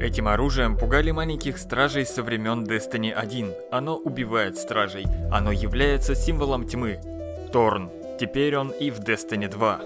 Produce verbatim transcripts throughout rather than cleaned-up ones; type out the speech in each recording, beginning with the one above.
Этим оружием пугали маленьких стражей со времен Destiny один. Оно убивает стражей. Оно является символом тьмы. Торн. Теперь он и в Destiny два.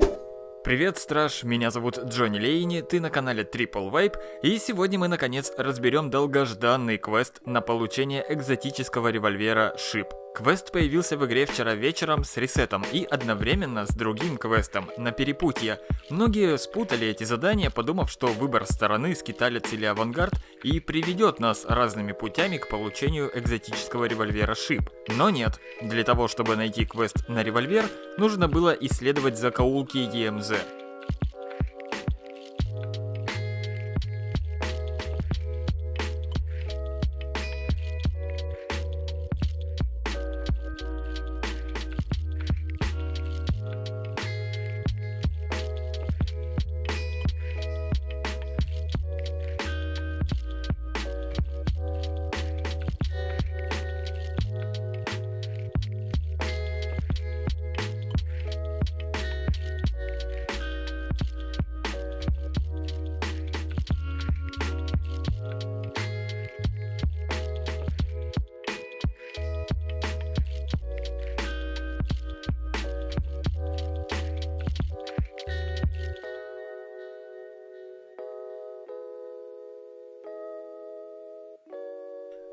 Привет, страж, меня зовут Джонни Лейни, ты на канале Triplewipe, и сегодня мы наконец разберем долгожданный квест на получение экзотического револьвера Шип. Квест появился в игре вчера вечером с ресетом и одновременно с другим квестом на перепутье. Многие спутали эти задания, подумав, что выбор стороны, скиталец или авангард, и приведет нас разными путями к получению экзотического револьвера Шип. Но нет. Для того, чтобы найти квест на револьвер, нужно было исследовать закоулки Д М З.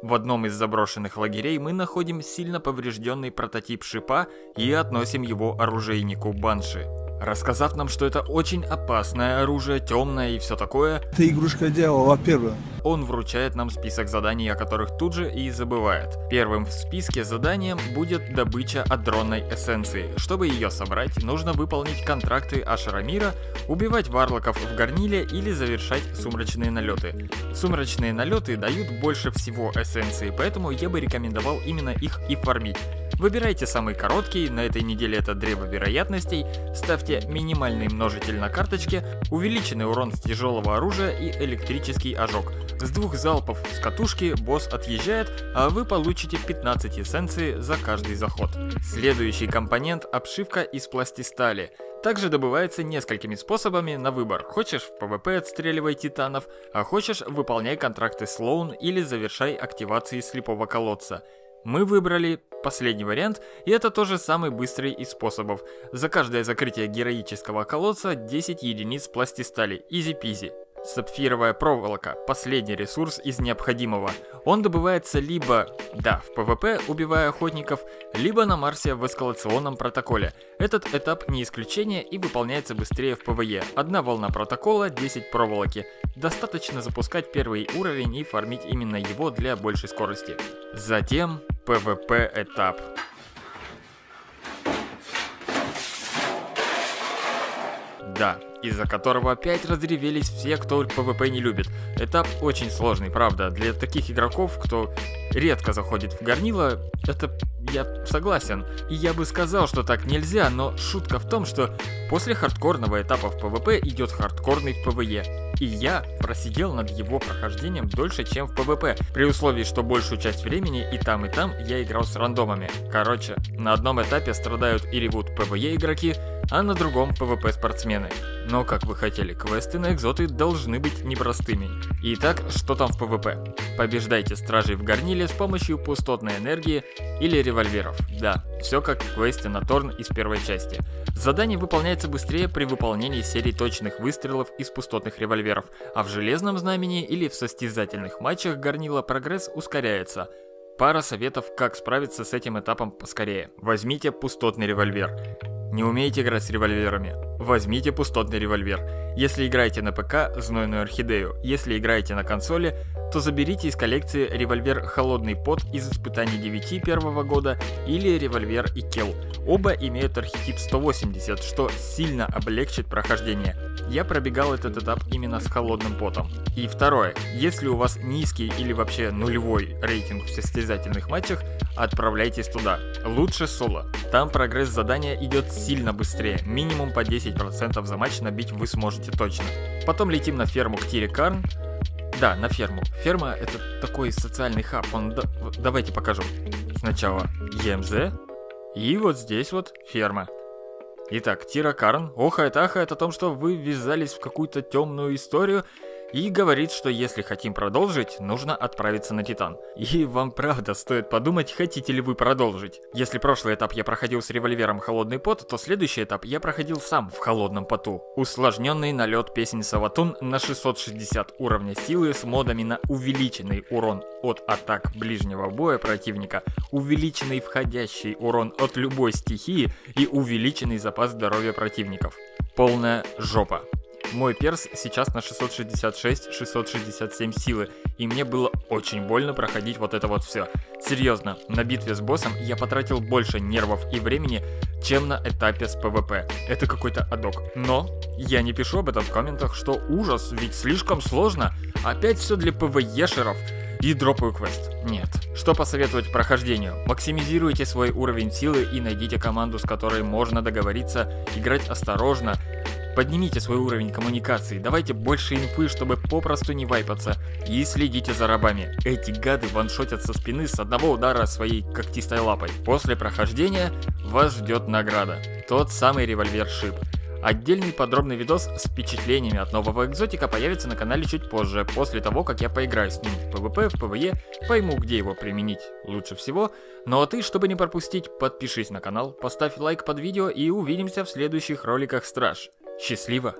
В одном из заброшенных лагерей мы находим сильно поврежденный прототип шипа и относим его оружейнику Банши. Рассказав нам, что это очень опасное оружие, темное и все такое, ты игрушка дьявола, во-первых. Он вручает нам список заданий, о которых тут же и забывает. Первым в списке заданием будет добыча адронной эссенции. Чтобы ее собрать, нужно выполнить контракты Ашрамира, убивать варлоков в Горниле или завершать сумрачные налеты. Сумрачные налеты дают больше всего эссенции, поэтому я бы рекомендовал именно их и фармить. Выбирайте самый короткий, на этой неделе это Древо вероятностей, ставьте минимальный множитель на карточке, увеличенный урон с тяжелого оружия и электрический ожог. С двух залпов с катушки босс отъезжает, а вы получите пятнадцать эссенций за каждый заход. Следующий компонент – обшивка из пластистали. Также добывается несколькими способами на выбор. Хочешь в ПВП отстреливай титанов, а хочешь выполняй контракты Слоун или завершай активации слепого колодца. Мы выбрали последний вариант, и это тоже самый быстрый из способов. За каждое закрытие героического колодца десять единиц пластистали, изи-пизи. Сапфировая проволока – последний ресурс из необходимого. Он добывается либо, да, в ПВП, убивая охотников, либо на Марсе в эскалационном протоколе. Этот этап не исключение и выполняется быстрее в ПВЕ. Одна волна протокола, десять проволоки. Достаточно запускать первый уровень и фармить именно его для большей скорости. Затем ПВП этап. Да, из-за которого опять разревелись все, кто ПВП не любит. Этап очень сложный, правда, для таких игроков, кто редко заходит в горнило, это я согласен. И я бы сказал, что так нельзя, но шутка в том, что после хардкорного этапа в ПВП идет хардкорный в ПВЕ. И я просидел над его прохождением дольше, чем в ПВП, при условии, что большую часть времени и там, и там я играл с рандомами. Короче, на одном этапе страдают и ревут ПВЕ игроки, а на другом ПВП спортсмены. Но, как вы хотели, квесты на экзоты должны быть непростыми. Итак, что там в ПВП? Побеждайте стражей в горниле с помощью пустотной энергии или револьверов. Да, все как в квесте на Торн из первой части. Задание выполняется быстрее при выполнении серии точных выстрелов из пустотных револьверов, а в железном знамени или в состязательных матчах горнила прогресс ускоряется. Пара советов, как справиться с этим этапом поскорее. Возьмите пустотный револьвер. Не умеете играть с револьверами? Возьмите пустотный револьвер. Если играете на ПК, знойную орхидею. Если играете на консоли, то заберите из коллекции револьвер «Холодный пот» из испытаний девяти первого года или револьвер «Икел». Оба имеют архетип сто восемьдесят, что сильно облегчит прохождение. Я пробегал этот этап именно с холодным потом. И второе. Если у вас низкий или вообще нулевой рейтинг в состязательных матчах, отправляйтесь туда. Лучше соло. Там прогресс задания идет сильно быстрее. Минимум по десять процентов за матч набить вы сможете точно. Потом летим на ферму к Тире Карн. Да, на ферму. Ферма — это такой социальный хаб. Он... Давайте покажу. Сначала Е М З. И вот здесь вот ферма. Итак, Тира Карн охает-ахает о том, что вы ввязались в какую-то темную историю, и говорит, что если хотим продолжить, нужно отправиться на Титан. И вам правда стоит подумать, хотите ли вы продолжить. Если прошлый этап я проходил с револьвером «Холодный пот», то следующий этап я проходил сам в «Холодном поту». Усложненный налет песни Саватун на шестьсот шестьдесят уровня силы с модами на увеличенный урон от атак ближнего боя противника, увеличенный входящий урон от любой стихии и увеличенный запас здоровья противников. Полная жопа. Мой перс сейчас на шестьсот шестьдесят шесть — шестьсот шестьдесят семь силы, и мне было очень больно проходить вот это вот все. Серьезно, на битве с боссом я потратил больше нервов и времени, чем на этапе с ПВП. Это какой-то адок. Но я не пишу об этом в комментах, что ужас, ведь слишком сложно. Опять все для ПВЕшеров. И дропаю квест. Нет. Что посоветовать прохождению? Максимизируйте свой уровень силы и найдите команду, с которой можно договориться, играть осторожно. Поднимите свой уровень коммуникации, давайте больше инфы, чтобы попросту не вайпаться. И следите за рабами. Эти гады ваншотят со спины с одного удара своей когтистой лапой. После прохождения вас ждет награда. Тот самый револьвер Шип. Отдельный подробный видос с впечатлениями от нового экзотика появится на канале чуть позже, после того, как я поиграю с ним в ПВП, в ПВЕ, пойму, где его применить лучше всего. Ну а ты, чтобы не пропустить, подпишись на канал, поставь лайк под видео и увидимся в следующих роликах, Страж. Счастливо!